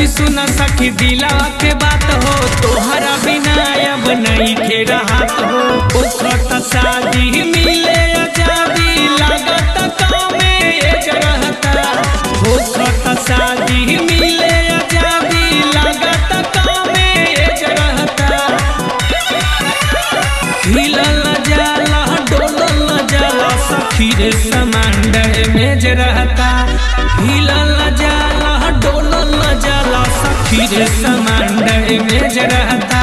सोची सुना सखी दिलवा के बात हो, तोहरा बिना अब नहीं के रहत हो। ओखत शादी मिले अजाबी लागत काम एक रहता, ओखत शादी मिले अजाबी लागत काम एक रहता। हिलल जाला डोलल जाला सखी रे समान मेज रहता, हिलल जाला डोलल जाला सखी रे समान मेज रहता।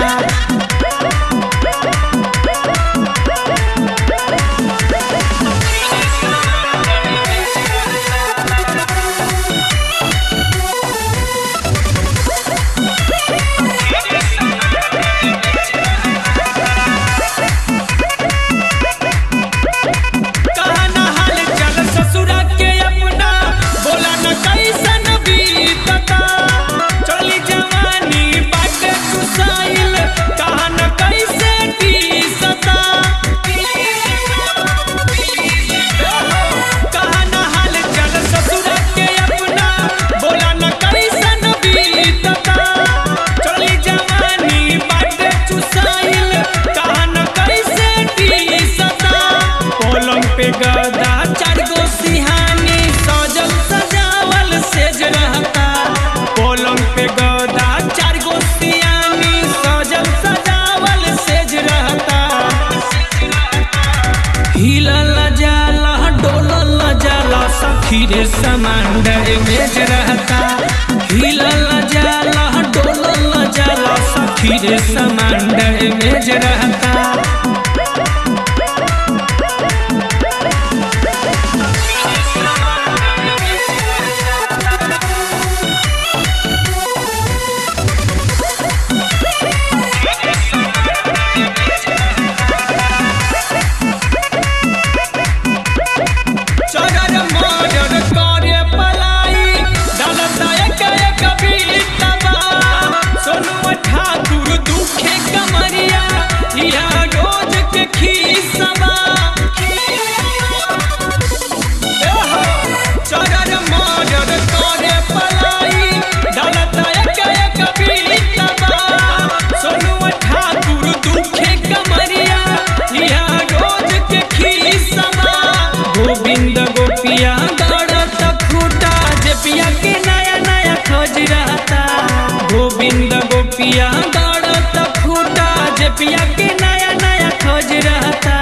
खीरे समान मेज रहता, हिलल जाला डोलल जाला सखीरे समान मेज रहता। गोविंद गोपिया दौड़त फूटा जे पिया के नया नया खोज रहता।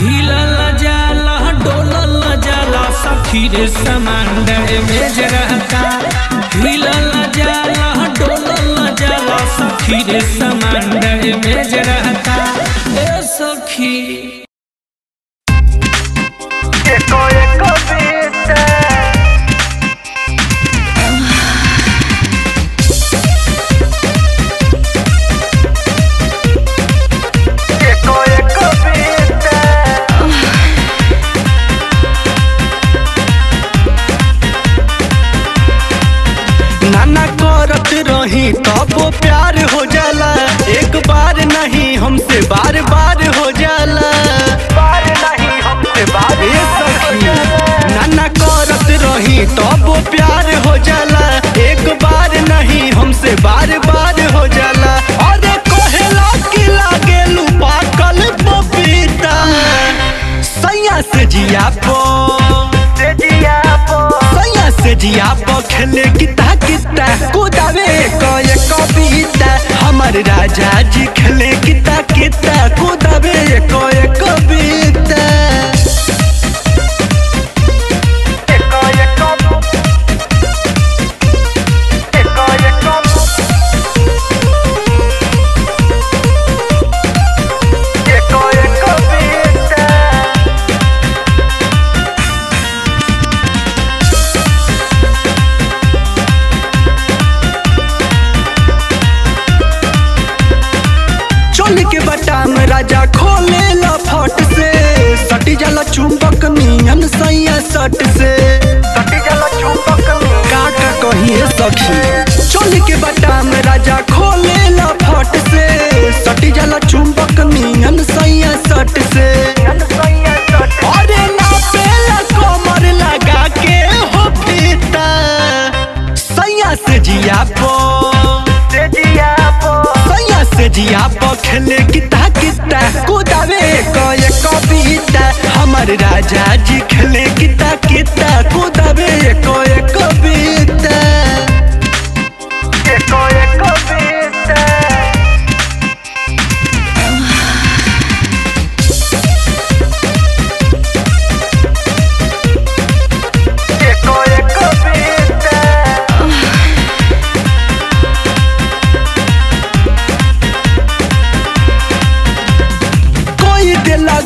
हिलल जाला डोलल जाला सखी रे समान मेज रहता, हिलल जाला डोलल जाला सखी रे समान मेज रहता। ए सखी तबो प्यार हो जाला, एक बार नहीं हमसे बार बार हो जाला, बार नहीं हमसे बार बार। नाना करत रही तबो प्यार हो जाला, एक बार नहीं हमसे बार बार हो जाला। अरे कहेला कि लागेलू पाकल पपीता, सैया से जिया पो सैया से जिया पो खेले किता किता कुदावे कविता। हमारे राजा जी खेले किता किता कुदाबे कोई कविता। राजा खोले लफट से सटी जाला चुंबक नियन सैया सट से सटी जाला चुंबक का कहिए सखी। चोली के बटा में राजा खोले लफट से सटी जाला चुंबक नियन सैया सट से। अरे ना पेला कमर लगा के हो पीता, जियापो खेले किता किता कुदावे कोई कविता हमार राजा जी खेले किता किता कुदावे कोई कविता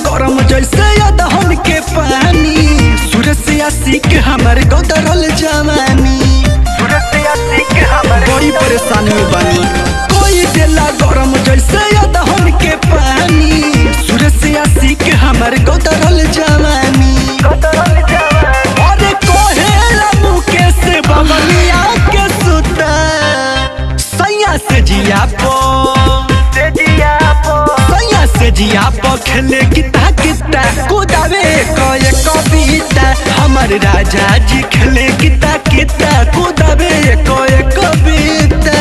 गरम जैसे अदहन के पानी सूरज से आशिक हमारे गौदरल जवानी बड़ी परेशान में बानी कोई देला गरम जैसे अदहन के पानी सूरज से आशिक हमारे गौदरल जवानी अरे कोहेला मुके से बबलिया के सुता सैया से जिया पो जिया पो खेले किता किता कुदावे कोई कविता हमार राजा जी खेले किता किता कुदावे कोई कविता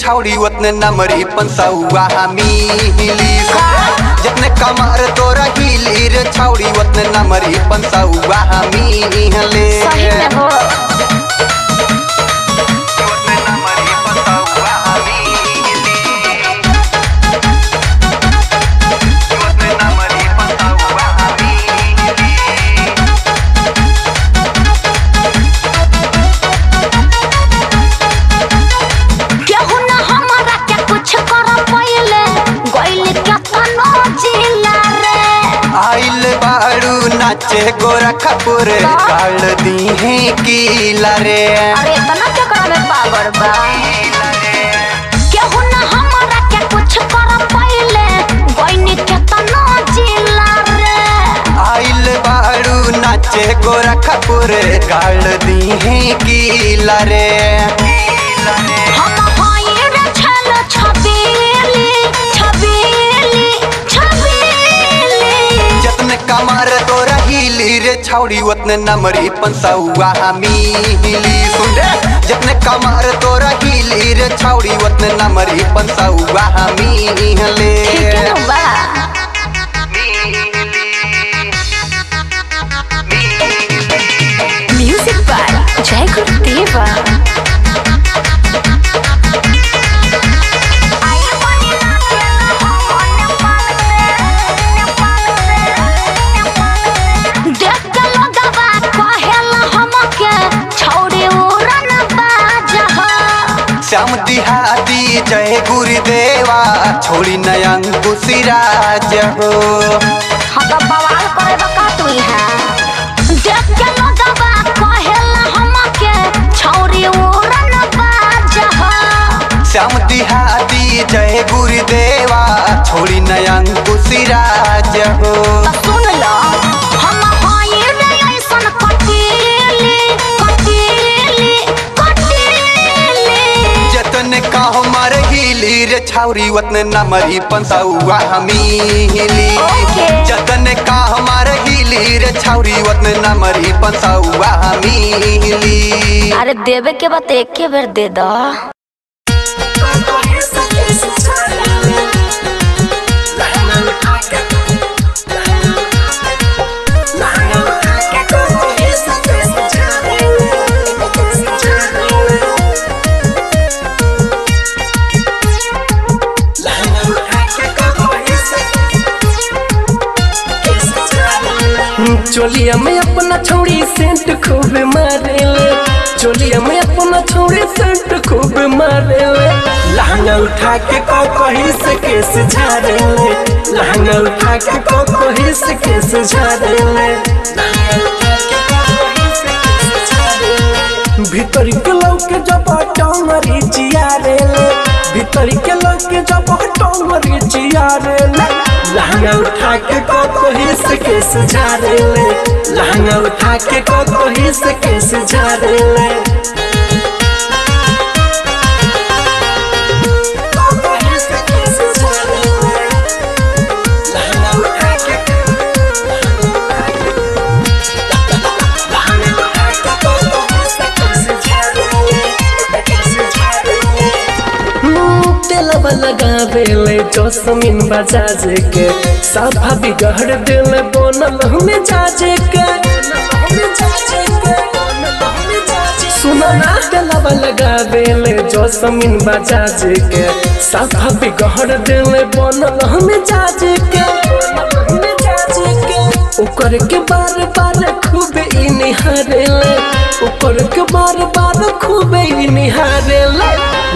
छौड़ी उतने नमरी पंसौआ हमी हिली जितने कमर तोरा हिली रे छौड़ी उतने नमरी पंसौआ हमी हिले सही में हो उतने नमरी पंसौआ हमी हिली उतने नमरी पंसौआ हमी हिली क्यों कुछ करो पहले गोइल का तनो जिला रे आइल बारू नाचे गोरखपुर काल दी है कीला रे अरे तना के करा में पावर बा क्या होना हमारा क्या कुछ करो पहले गोइल का तनो जिला रे आइल बारू नाचे गोरखपुर काल दी है कीला रे हम छौड़ी उतने नमरी पंसौआ हमी हिली सुने जितने कमर तोरा हिली रे छौड़ी उतने नमरी पंसौआ हमी हिले म्यूजिक बाय जय गुरुदेवा श्याम तिहादी जय गुरुदेवा छोड़ी नयन गुसिराज हो हम तो बवाल करे बका तू है देख के लोगवा कहेला हमके छोड़ी उड़न बाज हो श्याम तिहादी जय गुरुदेवा छोड़ी नयन गुसिराज हो सुन लो हम होइल ऐसन कटीली कटीली ने कहो मर हिली रे छौड़ी उतने नमरी पंसौआ हमी हिली जतन कहो मर हिली रे छौड़ी उतने नमरी पंसौआ हमी हिली अरे देवे के बात एक के बेर दे दो चोलिया में अपना छोड़ी सेंट खूब मारेले, चोलिया में अपना छोड़ी सेंट खूब मारेले, लहंगा उठा के कहीं से केस झारेले, लहंगा उठा के कहीं से केस झारेले, भीतरी के लोग के जब टोमरी जियारेले, भीतरी के लोग के जब टोमरी जियारेले, लहंगा उठा के कहीं से केस झारेले, लहंगा उठा के कहीं से केस झारेले। लगावेले जसमीन बजाजे के साफा बिगड़ दिल बनल हमें जाजे के, सुना ना तेलवा लगावेले जसमीन बजाजे के साफा बिगड़ दिल बनल हमें जाजे के, ओकर के बार बार खूब ई निहारेले, ओकर के बार बार खूब ई निहारेले,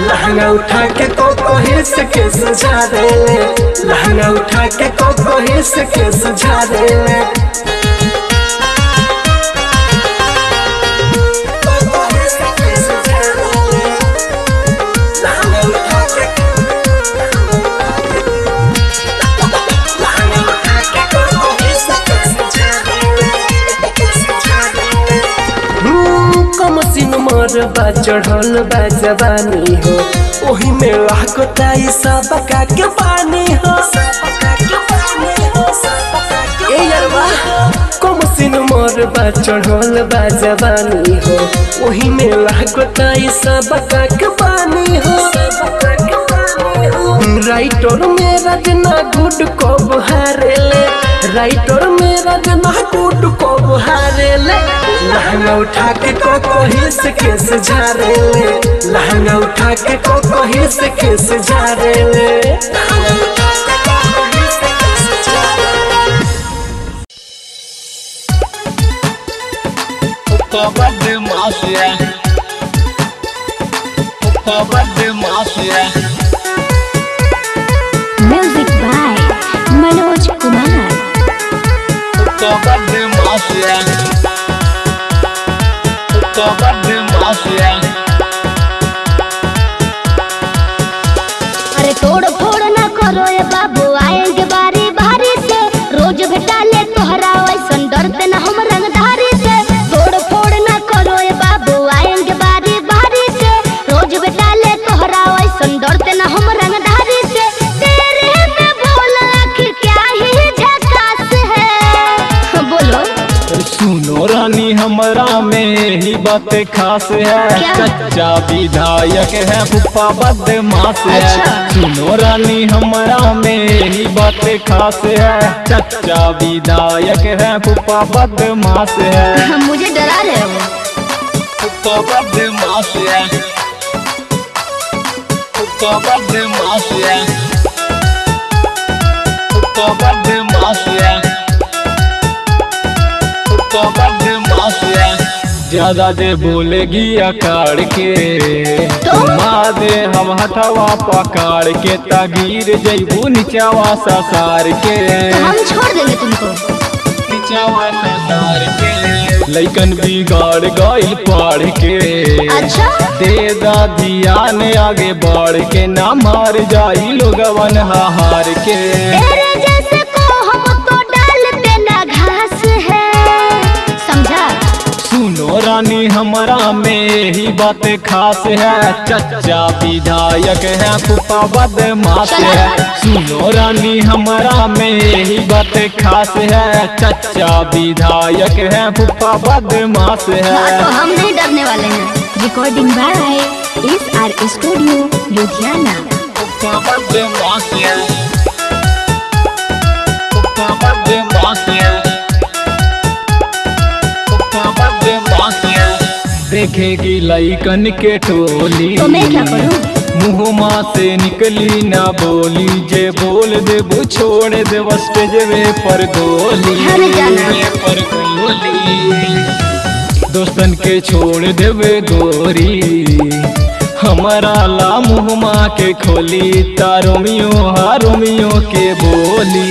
लहंगा उठा के कहीं से केस झारेले, लहंगा उठा के कहीं से केस झारेले। बा चढ़ल बा जवानी हो ओही में लहकताई सबका के पानी हो, ए यारवा कमसिन मोर बा चढ़ल बा जवानी हो ओही में लहकताई सबका के पानी हो, राइटर मेरा जना गुड कब हारेले, राइटर मेरा जना गुड कब हारेले, लहंगा उठा के कहीं से केस झारेले, लहंगा उठा के कहीं से केस झारेले। अरे तोड़ फोड़ ना करो ये बाबू, आएंगे बारी बारी से, रोज भेटा ले तोहरा वैसन डरते ना हम रंगधारी से। तोड़ फोड़ ना करो ये बाबू, आएंगे बारी बारी से, रोज भेटा ले तोहरा वैसन डरते ना हम रंगधारी से। तेरे में भोला आखिर क्या ही झकास है, बोलो सुनो रानी हमरा में ही बात खास है, सच्चा विधायक है फूफा बदमाश है। सुनो रानी हमरा में ही बात खास है, सच्चा विधायक है फूफा बदमाश है। मुझे डरा रहे हो, फूफा बदमाश है, फूफा बदमाश है, फूफा बदमाश है, फूफा बदमाश है। ज्यादा दे बोलेगी अकाड़ के दे हम हथवा पकाड़ के, तगीर जैबू नीचावा ससार के, हम छोड़ देंगे तुमको नीचावा ससार के। लैकन बिगाड़ गई पढ़ के, अच्छा? दे दादिया ने आगे बढ़ के, ना मार जाई लोग वन हार के। सुनो रानी हमरा में ही बात खास है, चच्चा विधायक है फूफा बदमाश है। सुनो रानी हमरा में ही बात खास है, चच्चा विधायक है फूफा बदमाश है। तो हम नहीं डरने वाले हैं। Recording by SR studio Ludhiana. फूफा बदमाश है, फूफा बदमाश है, देखेगी लइकन के टोली, तो मैं क्या करूं? मुँहमा से निकली ना बोली, जे बोल देबू छोड़ देबू स्टेज पर गोली। के छोड़ देवे गोरी, हमारा ला मुँह के खोली तारोमियो हारोमियो के बोली।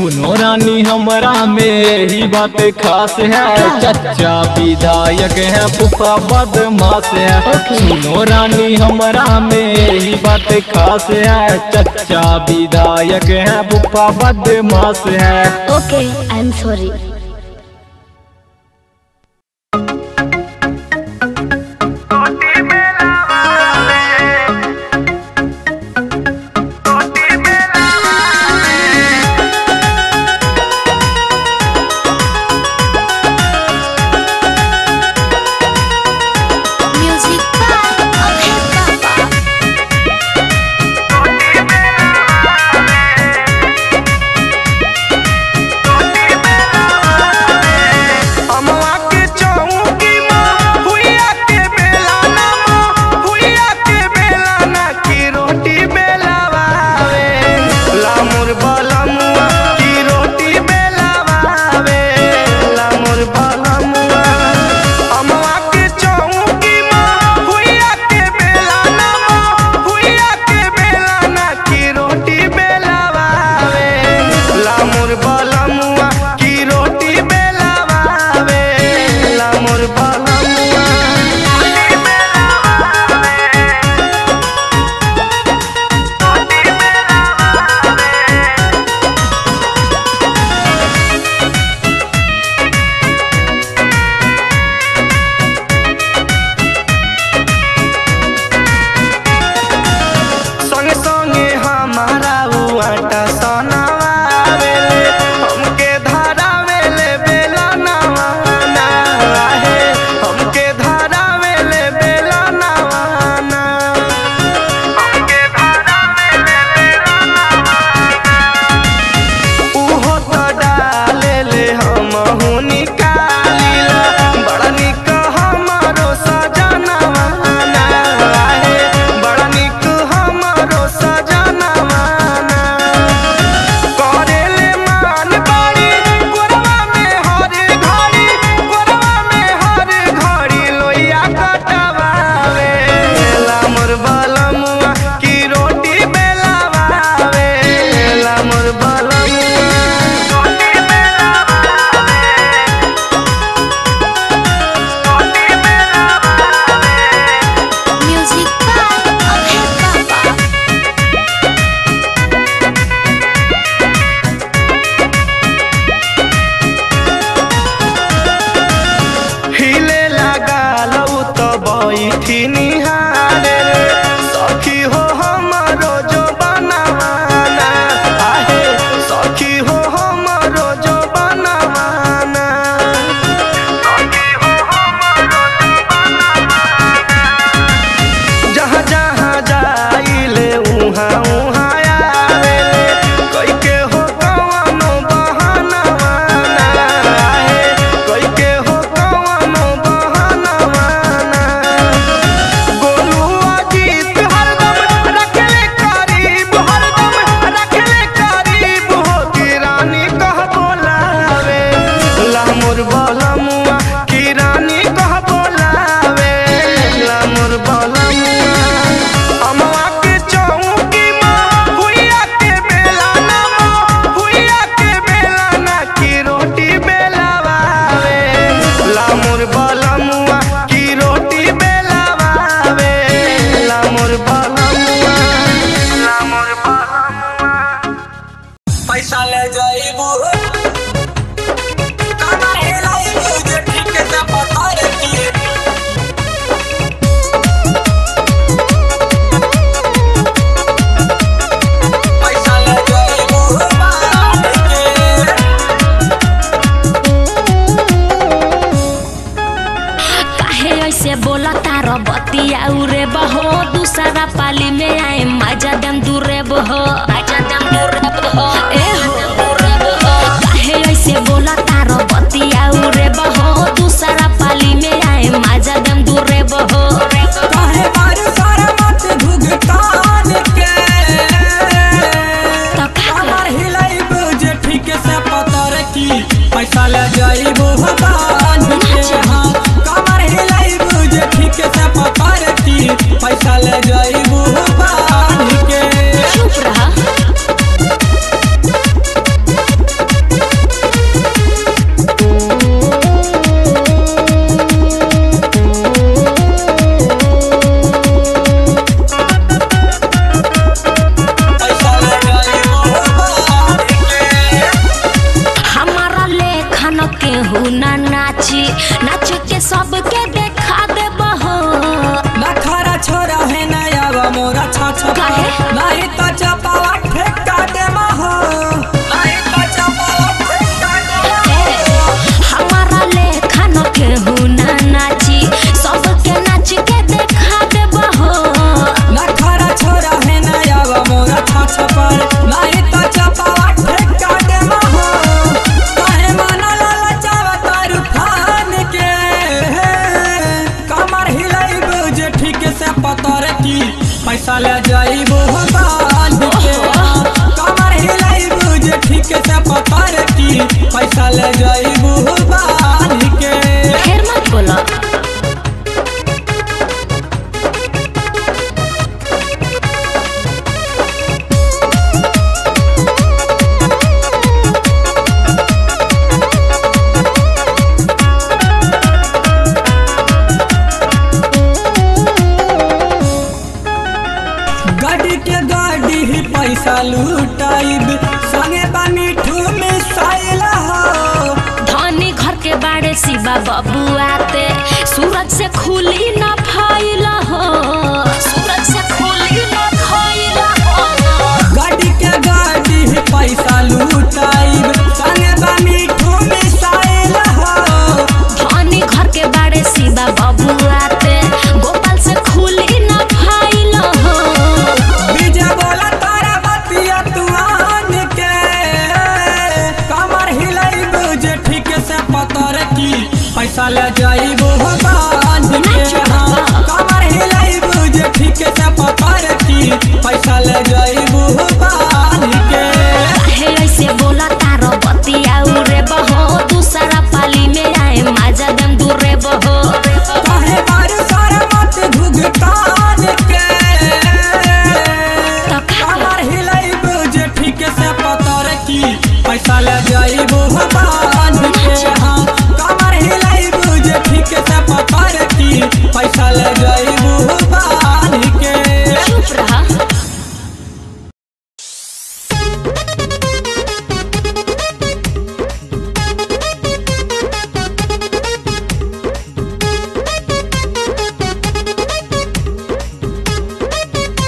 सुनो रानी हमरा में ही बात खास है, चचा विधायक है फूफा बदमाश है। सुनो रानी हमरा में ही बात खास है, चचा विधायक है फूफा बदमाश है। Okay I am sorry. पैसा लूटाइब संगे बानी ठूमी साइला हो धनी घर के बाड़े शिवा बाबू आते सूरज से खुली ना फाइला हो सूरज से खुली ना फाइला हो गाड़ी के गाड़ी पैसा लूटाइब संगे बानी ठूमी साइला हो धनी घर के बाड़े शिवा बाबू आते गोपाल से खुली ना फाइला हो विजय बोला पैसा ले जाइबो बांध के कमर हिलाइबो जे ठीक से पकड़ की पैसा ले जाइबो बांध के हे ऐसे बोला तारो बतिया रे बहो दूसरा पाली में आए मजा दम दूर रे बहो कहे बार सारा मत भुगतान के कमर हिलाइबो जे ठीक से पकड़ की पैसा ले जाइबो बांध के पैसा ले जाइबो बांध के चुप रहा बारू दिल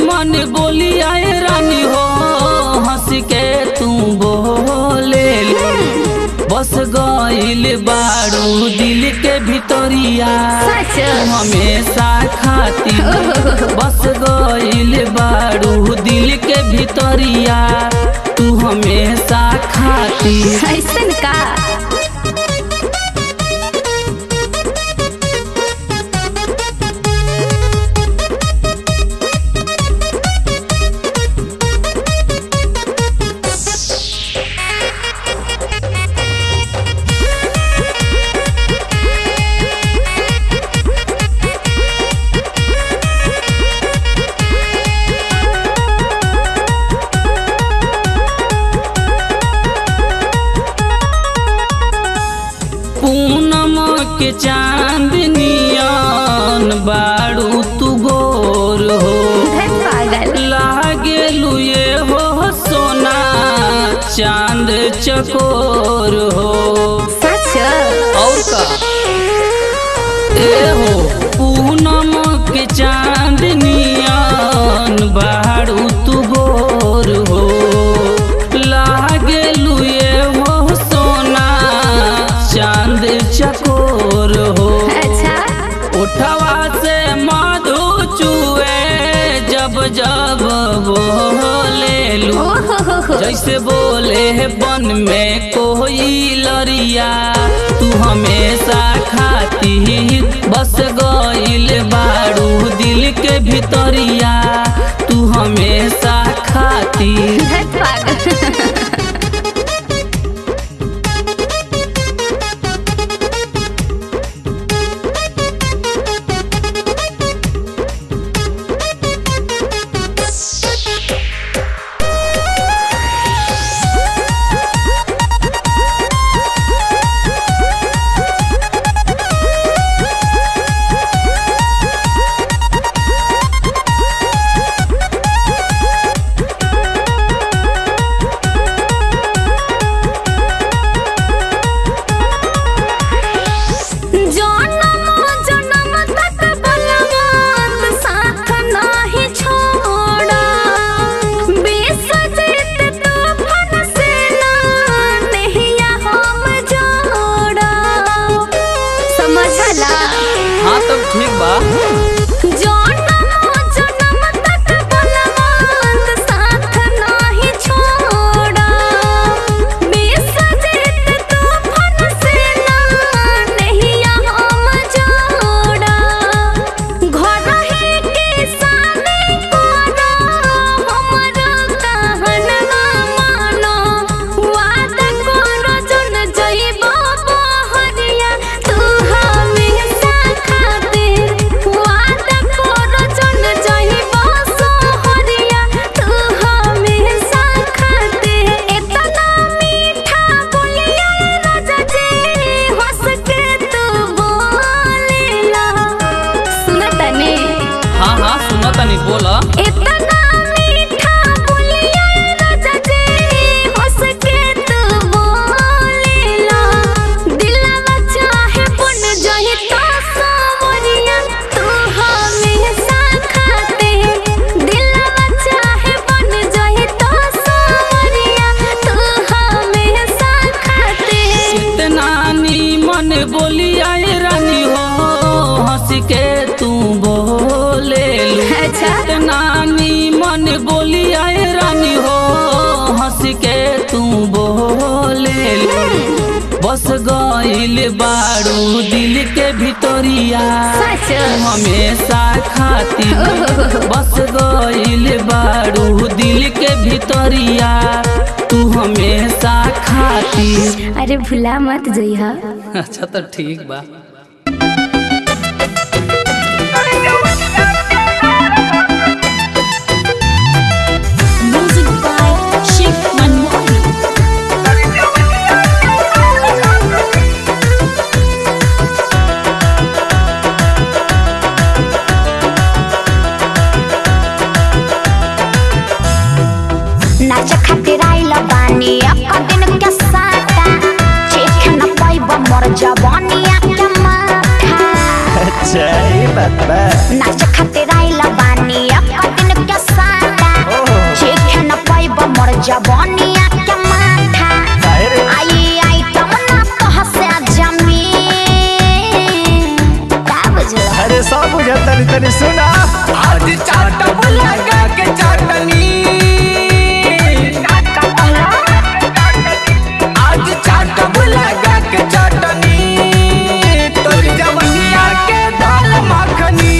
के भितरिया हमेशा खातिर बस गइल बारू दिल के भितरिया तू हमेशा खातिर ऐसन का चांदनियान बारू तू गोर हो लागे लुए हो सोना चांद चकोर हो और का ए हो पूनम के चांदनियान बारू तू गोर हो लागे लुए हो सोना चांद चकोर हो अच्छा उठवा से मधु चुए जब जब बोले लू जैसे बोले बन में कोई लरिया तू हमेशा खाती बस गइल बारू दिल के भितरिया तू हमेशा खाती एकदम ठीक बा। बस गइल बारू दिल के भितरिया हमेशा खातिर, बस गइल बारू दिल के भितरिया तू हमेशा खातिर। अरे भुला मत जइहा। अच्छा तो ठीक बा। तनी सुना आज चाटा लगा के चाटनी, आज चाटा लगा के चाटनी तोरी जवनिया के दाल मखनी,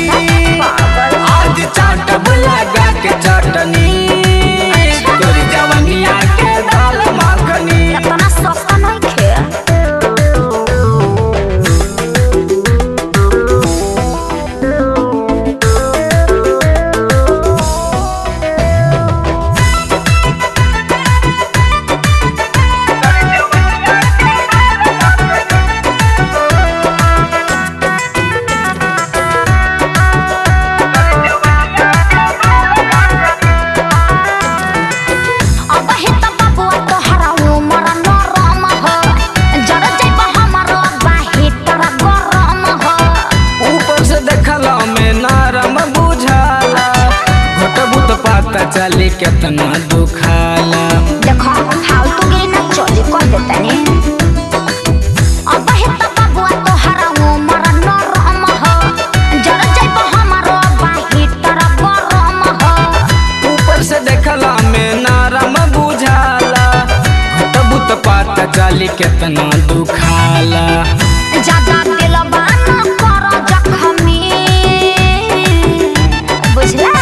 आज चाटा लगा के चाटनी तोरी जवनिया के दाल मखनी। इतना सस्ता नहीं खे चले कितना दुखाला देखो हाउ तू गे ना चले को देतनी अब है त बाबू तो हराऊ मरन रहम हो जड़ जाइब हमरो बाही तरह बरम हो ऊपर से देखला में नरम बुझाला तब तो पता चले कितना दुखाला ज्यादा दिल बाना कर जखम में बुझला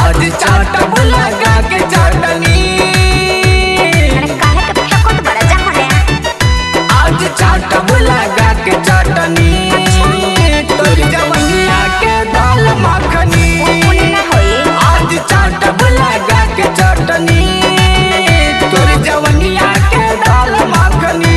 आज चाटा लगा के चाटनी, आज चाटा लगा के चाटनी तोरी जवनिया के दाल मखनी, आज चाटा लगा के चाटनी तोरी जवनिया के दाल मखनी।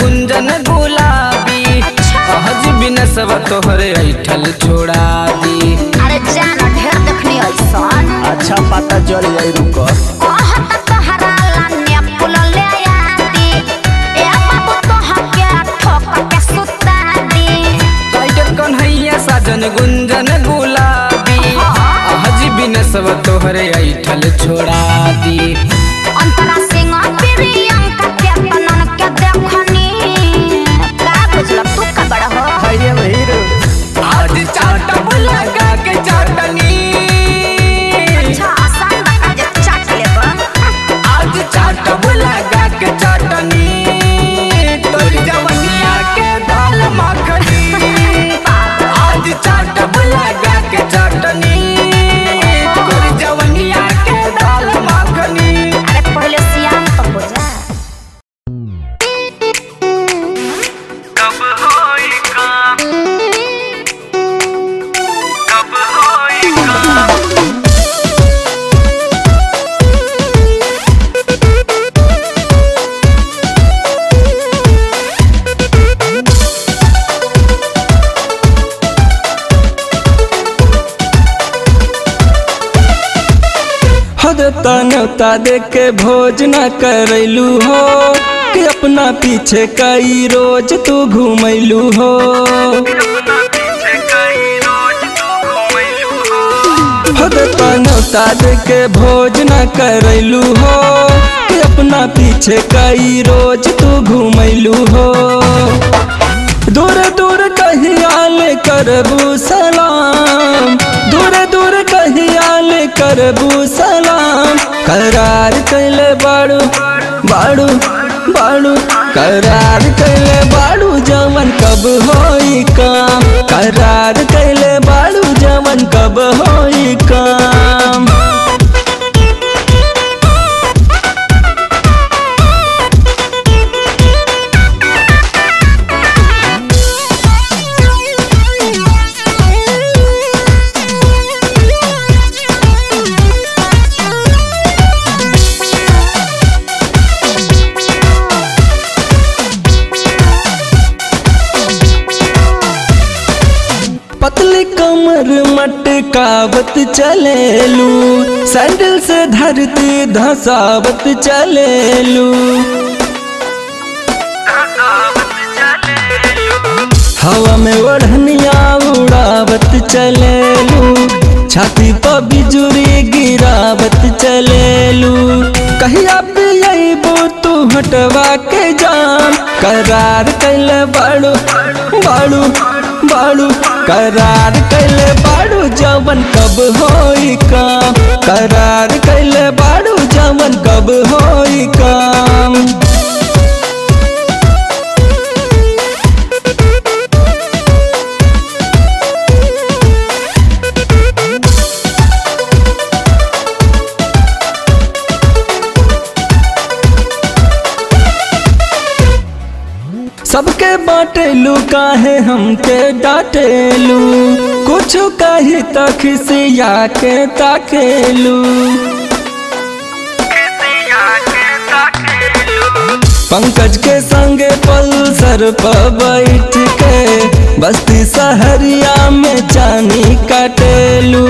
गुंजन गुलाबी सहज बिन सब तोहरे ऐठल छोड़ा दी, पर ऐठल छोड़ा दी। अंतरा सिंह प्रियंका के बनन के देखनी का बुझलक तू का बड़ा हो भैया भैरू आज चाटब लगा के चाटनी। अच्छा आसान बता जे चाट लेबा आज चाटब लगा के चाटनी तोर जवनिया के दाल माखनी आज चाटब लगा के चाटनी न्योता देके भोज न करैलू हो कि अपना पीछे कई रोज तू घूमैलू हो। न्योता देके भोज न करैलू हो कि अपना पीछे कई रोज तू घूमैलू हो। दूर दूर कहीं आले करबू सलाम करबू सलाम करार कैले बाड़ू बाड़ू बाड़ू करार कैले बाड़ू जमन कब होई काम करार कैले बाड़ू जमन कब होई काम। मटकावत चलेलू सैंडल से धरती धसावत चलेलू। हवा में ओढ़निया उड़ावत चलेलू छाती पर बिजुरी गिरावत चलेलू। कहिया पियबू तू हटवा के जाम करार कैले बाड़ू बाड़ू बाड़ू करार कैले बाड़ू जवन कब होई काम करार कैले बाड़ू जवन कब होई काम। सबके बाटेलू काहे हमके डाटेलू कुछ कही तक सिया के ताकेलू। पंकज के संगे पल्सर पर बैठ के बस्ती सहरिया में चानी काटेलू।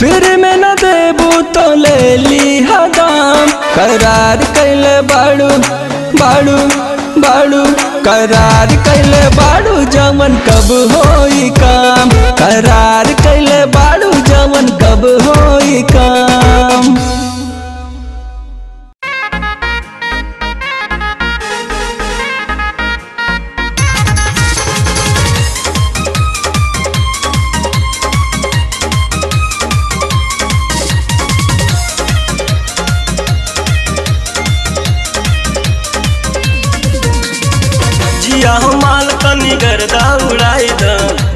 फिर में न देबू तो ले ली हदाम करार कैले बाड़ू बाड़ू बाड़ू करार कैले बाड़ू जवन कब होई काम करार कैले बाड़ू जवन कब होई काम।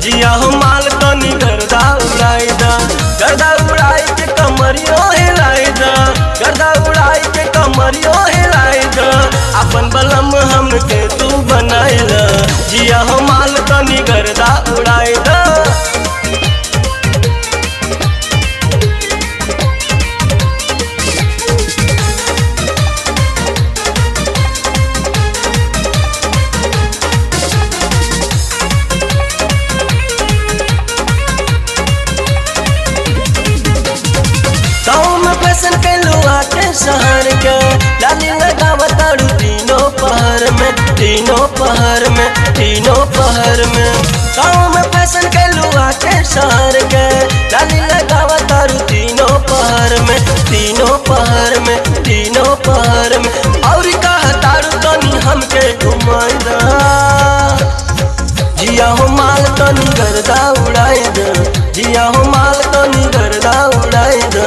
जिया हो माल तनी गर्दा उड़ाई दा गर्दा उड़ाई के कमरियो हिलाई दा गर्दा उड़ाई के कमरियो हिलाई दा अपन बलम हमके तू बनाई दा जिया हो माल तनी गर्दा उड़ाई दा। तीनों पहर में गाँव में फैशन के लुआ के शहर के लाली लगावा तारू तीनों पहर में। मैदा जिया हो माल तनी गर्दा उड़ाए दे, जिया हो माल तनी गर्दा उड़ाए दे,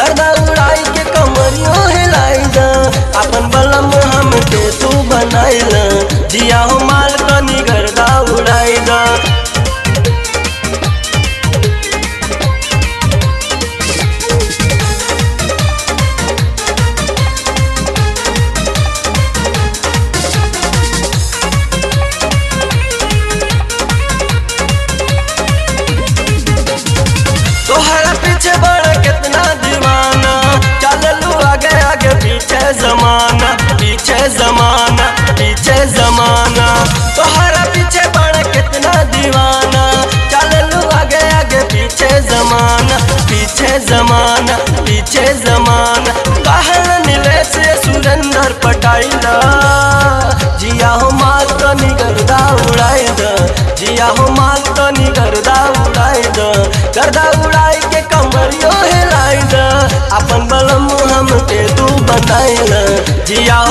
गर्दा उड़ाई के कमरियो हिलाई दे, अपन बलम हमके तू बनाए दे, जिया हो माल तनी गर्दा उड़ाए दे। जमाना तोहरा पीछे बड़ा कितना दीवाना, चललू आगे आगे पीछे जमाना, पीछे जमाना, पीछे जमाना। कहल नीले से सुरेंद्र पटाइला जिया हो माल तनी गर्दा उड़ाए दे, जिया हो माल तनी गर्दा उड़ाए दे, गर्दा उड़ाई के कमरियो हिलाई दे, अपन बलम हमके तू बताइला जिया